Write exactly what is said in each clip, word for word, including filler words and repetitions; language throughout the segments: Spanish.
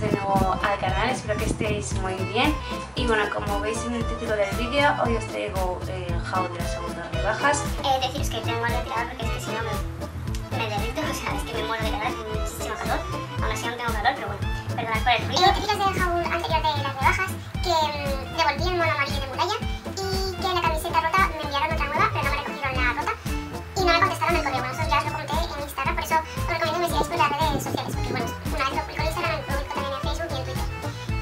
bienvenidos de nuevo al canal, espero que estéis muy bien. Y bueno, como veis en el título del vídeo, hoy os traigo el haul de las segundas rebajas. Eh, deciros que tengo algo tirado porque es que si no me, me derrito, o sea, es que me muero de calor, es muchísimo calor. Aún así aún tengo calor, pero bueno, perdonad por el ruido. Eh, deciros del haul anterior de las rebajas que mmm, devolví el mono amarillo de muralla y que la camiseta rota me enviaron otra nueva, pero no me recogieron la rota y no me contestaron el correo. Bueno, eso ya os lo comenté en Instagram, por eso os recomiendo que me sigáis por las redes sociales, porque bueno, una vez lo publico en Instagram, lo publico también en Facebook y en Twitter.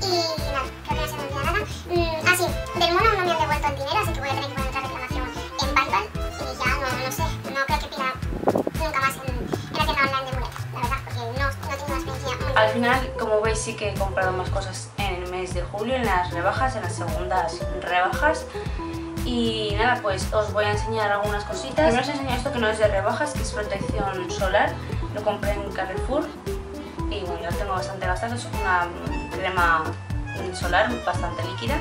Y nada, creo que no se me olvida nada. Mm, ah, sí, del mono no me han devuelto el dinero, así que voy a tener que poner otra reclamación en PayPal y ya no, no sé, no creo que pida nunca más en, en la tienda online de muletas, la verdad, porque no, no tengo una experiencia muy... Al final, como veis, sí que he comprado más cosas en el mes de julio, en las rebajas, en las segundas rebajas. Y nada, pues os voy a enseñar algunas cositas. Primero os enseño esto que no es de rebajas, que es protección solar. Lo compré en Carrefour y bueno, ya tengo bastante gastado. Es una crema solar bastante líquida.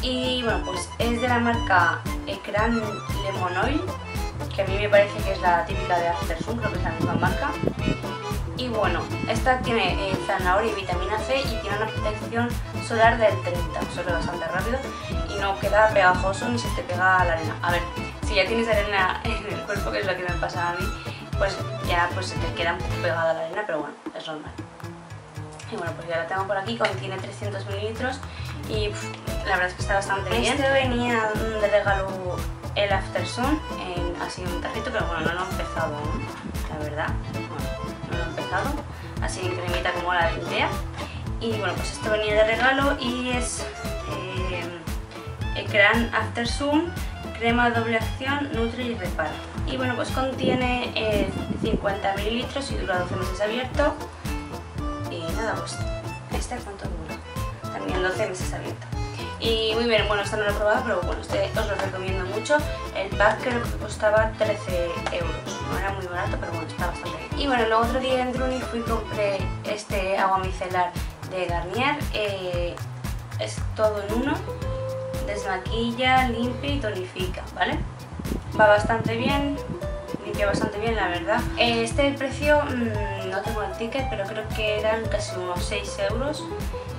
Y bueno, pues es de la marca Ecran Lemon Oil, que a mí me parece que es la típica de Aftersun, creo que es la misma marca. Y bueno, esta tiene eh, zanahoria y vitamina C y tiene una protección solar del treinta, absorbe bastante rápido y no queda pegajoso ni se te pega la arena. A ver, si ya tienes arena en el cuerpo, que es lo que me pasa a mí, pues ya pues se te queda un poco pegada la arena, pero bueno, es normal. Y bueno, pues ya la tengo por aquí, contiene trescientos mililitros y pff, la verdad es que está bastante bien. Este venía de regalo el Aftersun, en, así un tarrito, pero bueno, no lo he empezado aún, la verdad. Así en cremita como la de Idea. Y bueno, pues esto venía de regalo y es eh, Ecran Aftersun crema doble acción, nutre y repara. Y bueno, pues contiene eh, cincuenta mililitros y dura doce meses abierto. Y nada, pues esta cuánto dura, también doce meses abierto. Y muy bien, bueno, esta no lo he probado, pero bueno, este os lo recomiendo mucho. El pack creo que costaba trece euros, no era muy barato, pero bueno, está bastante bien. Y bueno, el otro día en Druni fui y compré este agua micelar de Garnier. Eh, es todo en uno, desmaquilla, limpia y tonifica, ¿vale? Va bastante bien, limpia bastante bien, la verdad. Eh, este precio, mmm, no tengo el ticket, pero creo que eran casi unos seis euros.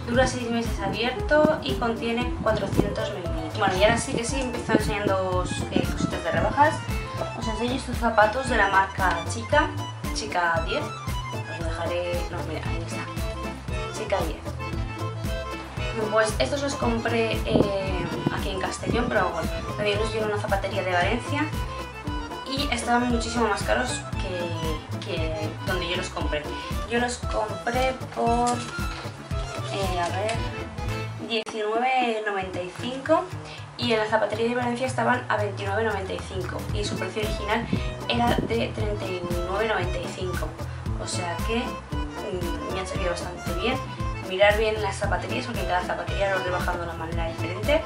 Dura seis meses abierto y contiene cuatrocientos mililitros. Bueno, y ahora sí que sí, empiezo enseñándoos eh, cositas de rebajas. Os enseño estos zapatos de la marca Chika, Chika diez. Os dejaré... no, mira, ahí está. Chika diez. Pues estos los compré eh, aquí en Castellón, pero bueno, también los vi en una zapatería de Valencia y estaban muchísimo más caros que, que donde yo los compré. Yo los compré por... Eh, a ver, diecinueve noventa y cinco y en la zapatería de Valencia estaban a veintinueve noventa y cinco y su precio original era de treinta y nueve noventa y cinco, o sea que mm, me han servido bastante bien. Mirar bien las zapaterías porque cada zapatería lo rebajan de una manera diferente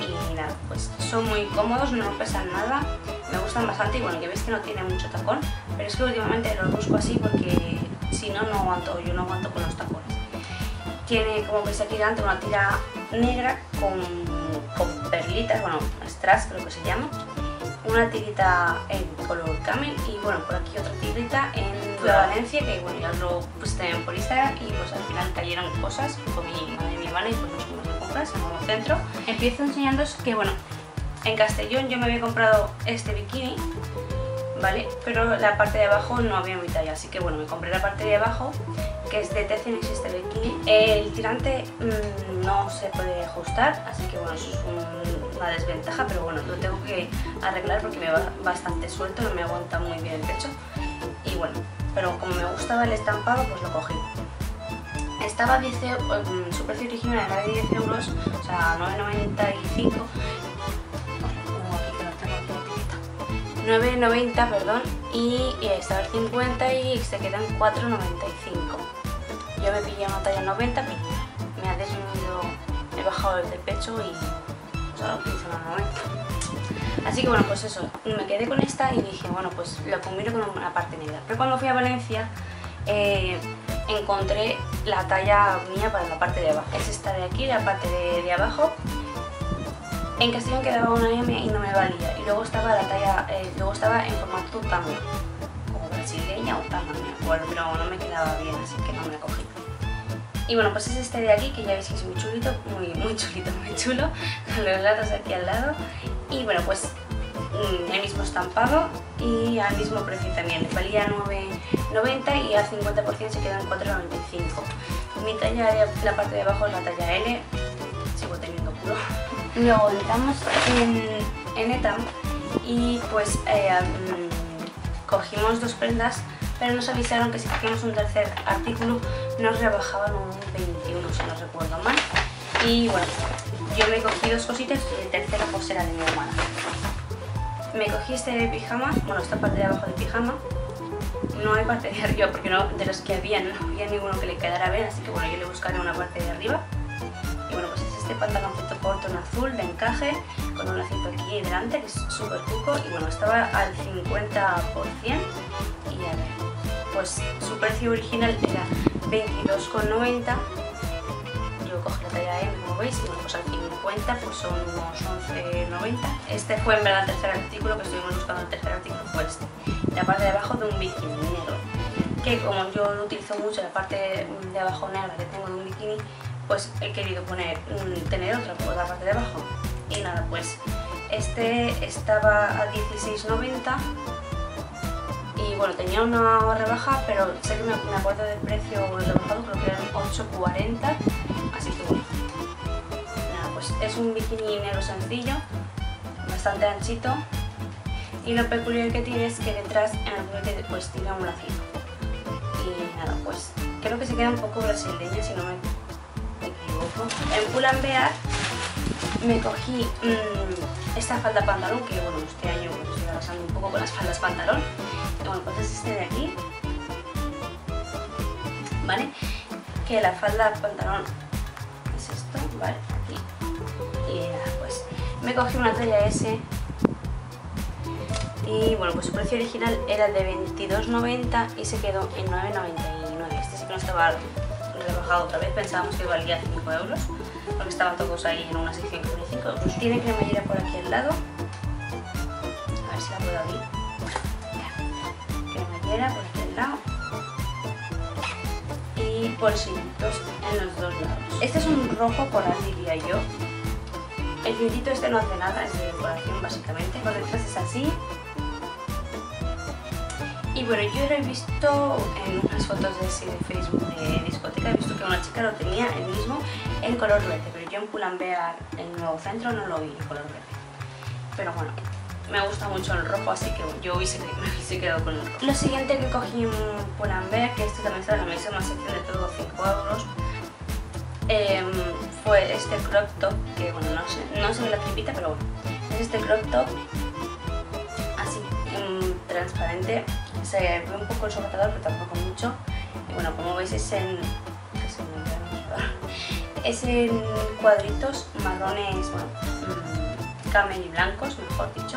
y nada, pues son muy cómodos, no pesan nada, me gustan bastante. Y bueno, que veis que no tiene mucho tacón, pero es que últimamente los busco así porque si no, no aguanto, yo no aguanto con los tacones. Tiene, como veis aquí delante, una tira negra con, con perlitas, bueno, strass creo que se llama. Una tirita en color camel y bueno, por aquí otra tirita en la Valencia, que bueno, ya lo puse también por Instagram y pues al final cayeron cosas con mi madre y mi hermana y pues nos fuimos de compras en un centro. Empiezo enseñándoos que bueno, en Castellón yo me había comprado este bikini, ¿vale? Pero la parte de abajo no había mi talla, así que bueno, me compré la parte de abajo, que es de tez en este bikini. El tirante mmm, no se puede ajustar, así que bueno, eso es un, una desventaja, pero bueno, lo tengo que arreglar porque me va bastante suelto, no me aguanta muy bien el pecho. Y bueno, pero como me gustaba el estampado, pues lo cogí. Estaba diez euros, su precio original era de diez euros, o sea, nueve noventa y cinco. nueve noventa, perdón, y, y estaba el cincuenta y se quedan cuatro noventa y cinco. Yo me pillé una talla noventa, me ha disminuido, he bajado desde el pecho y solo pienso en noventa. Así que bueno, pues eso, me quedé con esta y dije, bueno, pues lo combino con una parte negra. Pero cuando fui a Valencia eh, encontré la talla mía para la parte de abajo. Es esta de aquí, la parte de, de abajo. En Castellón quedaba una M y no me valía, y luego estaba la talla, eh, luego estaba en formato tama, como brasileña o tama, me acuerdo, pero no me quedaba bien, así que no me la cogí. Y bueno, pues es este de aquí, que ya veis que es muy chulito, muy, muy chulito, muy chulo, con los lados aquí al lado. Y bueno, pues el mismo estampado y al mismo precio también. Valía nueve noventa y al cincuenta por ciento se quedan cuatro noventa y cinco. Mi talla de la parte de abajo es la talla L, sigo teniendo culo. Luego entramos en, en ETAM y pues eh, cogimos dos prendas, pero nos avisaron que si cogíamos un tercer artículo nos rebajaban un veintiuno, si no recuerdo mal. Y bueno, yo me cogí dos cositas y el tercero pues era de mi hermana. Me cogí este de pijama, bueno, esta parte de abajo de pijama. No hay parte de arriba porque no, de los que había no había ninguno que le quedara bien, así que bueno, yo le buscaré una parte de arriba. Y bueno, pues es este pantaloncito corto en azul de encaje con un lacito aquí delante que es súper cuco. Y bueno, estaba al cincuenta por ciento y a ver, pues su precio original era veintidós con noventa. Yo cojo la talla M, como veis, y bueno, pues al cincuenta pues son unos once con noventa. Este fue en verdad el tercer artículo que estuvimos buscando, el tercer artículo fue este. La parte de abajo de un bikini negro, que como yo no utilizo mucho la parte de abajo negra que tengo de un bikini, pues he querido poner, tener otra por la parte de abajo. Y nada, pues este estaba a dieciséis con noventa y bueno, tenía una rebaja, pero sé que me, me acuerdo del precio rebajado, creo que eran ocho con cuarenta, así que bueno, nada, pues es un bikini negro sencillo, bastante anchito. Y lo peculiar que tiene es que detrás en el juguete pues tira un lacito. Y nada, pues creo que se queda un poco brasileña si no me equivoco. En Pull&Bear me cogí mmm, esta falda pantalón, que bueno, este año pues, estoy arrasando un poco con las faldas pantalón. Y bueno, pues es este de aquí, ¿vale? Que la falda pantalón es esto, ¿vale? Aquí. Y nada, pues me cogí una talla S. Y bueno, pues su precio original era el de veintidós con noventa y se quedó en nueve con noventa y nueve. Este sí que no estaba rebajado otra vez, pensábamos que valía cinco euros, porque estaban todos ahí en una sección con cinco euros. Tiene cremallera por aquí al lado, a ver si la puedo abrir. Cremallera por aquí al lado y bolsillitos en los dos lados. Este es un rojo por así diría yo. El cintito este no hace nada, es de decoración básicamente, por detrás es así. Y bueno, yo lo he visto en unas fotos de, sí, de Facebook de discoteca, he visto que una chica lo tenía el mismo en color verde, pero yo en Pull&Bear, en Nuevo Centro, no lo vi en color verde. Pero bueno, me gusta mucho el rojo, así que yo hubiese, me hubiese quedado con el rojo. Lo siguiente que cogí en Pull&Bear, que esto también está en la misma sección de todo cinco euros, eh, fue este crop top, que bueno, no sé, no se ve la tripita, pero bueno, es este crop top, así, mmm, transparente. Se ve un poco el sujetador, pero tampoco mucho. Y bueno, como veis es en, es en cuadritos marrones, bueno, camel y blancos, mejor dicho.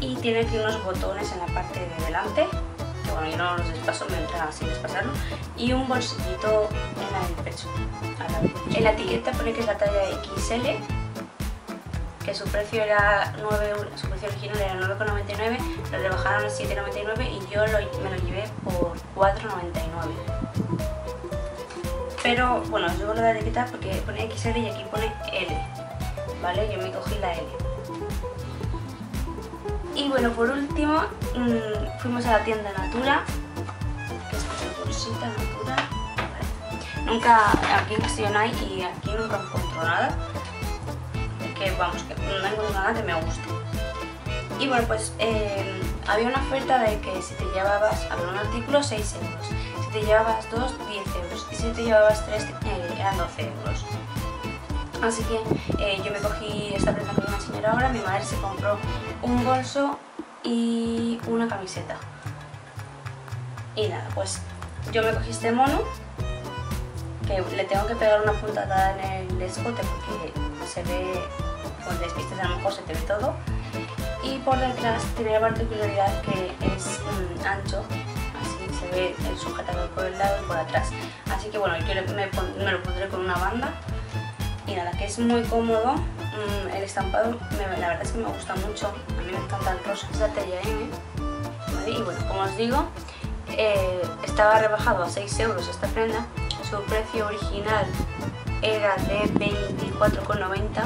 Y tiene aquí unos botones en la parte de delante, que bueno, yo no los despaso, me entra sin despasarlo. Y un bolsillito en el pecho. En la etiqueta pone que es la talla equis ele, que su precio era nueve, su precio original era nueve con noventa y nueve, lo rebajaron a siete con noventa y nueve y yo lo, me lo llevé por cuatro con noventa y nueve. Pero bueno, yo lo voy a etiquetar porque pone equis ele y aquí pone ele, ¿vale? Yo me cogí la ele. Y bueno, por último, mmm, fuimos a la tienda Natura, que es una bolsita Natura. Vale. Nunca, aquí en Castellón hay y aquí nunca encuentro nada. Que vamos, que no tengo nada que me guste. Y bueno, pues eh, había una oferta de que si te llevabas, había un artículo seis euros, si te llevabas dos, diez euros, y si te llevabas tres, eh, eran doce euros. Así que eh, yo me cogí esta prenda que voy a enseñar ahora. Mi madre se compró un bolso y una camiseta. Y nada, pues yo me cogí este mono, que le tengo que pegar una puntada en el escote porque se ve con despistas, a lo mejor se te ve todo. Y por detrás tiene la particularidad que es mm, ancho, así se ve el sujetador por el lado y por atrás. Así que bueno, yo me, pon, me lo pondré con una banda. Y nada, que es muy cómodo. Mm, el estampado, me, la verdad es que me gusta mucho. A mí me encanta el rosa, es la talla M, ¿vale? Y bueno, como os digo, eh, estaba rebajado a seis euros esta prenda. su precio original era de veinticuatro con noventa,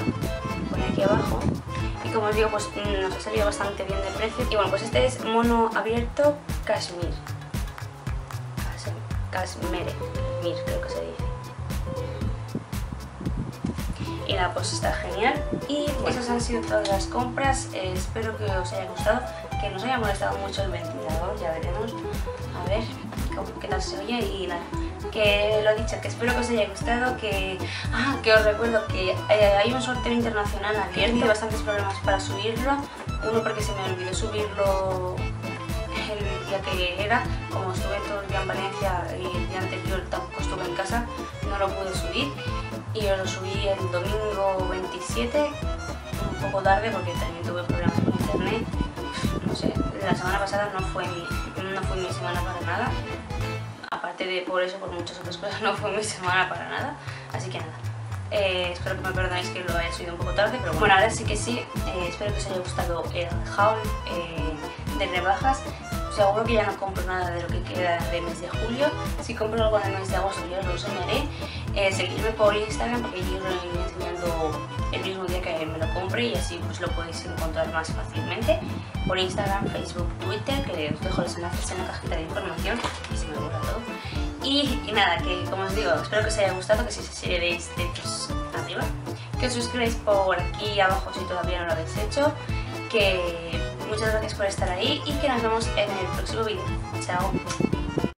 por aquí abajo, y como os digo, pues nos ha salido bastante bien de precio. Y bueno, pues este es mono abierto cashmere, cashmere, creo que se dice. Y nada, pues está genial. Y pues esas han sido todas las compras. Eh, espero que os haya gustado, que no os haya molestado mucho el ventilador, ya veremos, a ver qué tal se oye. Y nada, que lo dicho, que espero que os haya gustado, que, ah, que os recuerdo que hay un sorteo internacional abierto, bastantes problemas para subirlo, uno porque se me olvidó subirlo el día que era, como estuve todo el día en Valencia y el día anterior tampoco estuve en casa, no lo pude subir. Y os lo subí el domingo veintisiete, un poco tarde porque también tuve problemas con internet. No sé, la semana pasada no fue mi, no fue mi semana para nada. Aparte de por eso, por muchas otras cosas, no fue mi semana para nada. Así que nada, eh, espero que me perdonéis que lo haya subido un poco tarde. Pero bueno, bueno ahora sí que sí, eh, espero que os haya gustado el haul eh, de rebajas. Seguro que ya no compro nada de lo que queda de mes de julio. Si compro algo en el mes de agosto yo lo enseñaré. Eh, seguidme por Instagram porque yo lo iré enseñando el mismo día que me lo compre y así pues lo podéis encontrar más fácilmente. Por Instagram, Facebook, Twitter, que os dejo los enlaces en la cajita de información. Y se me borra todo. Y, y nada, que como os digo, espero que os haya gustado, que si se veis deditos arriba, que os suscribáis por aquí abajo si todavía no lo habéis hecho, que muchas gracias por estar ahí y que nos vemos en el próximo vídeo. Chao.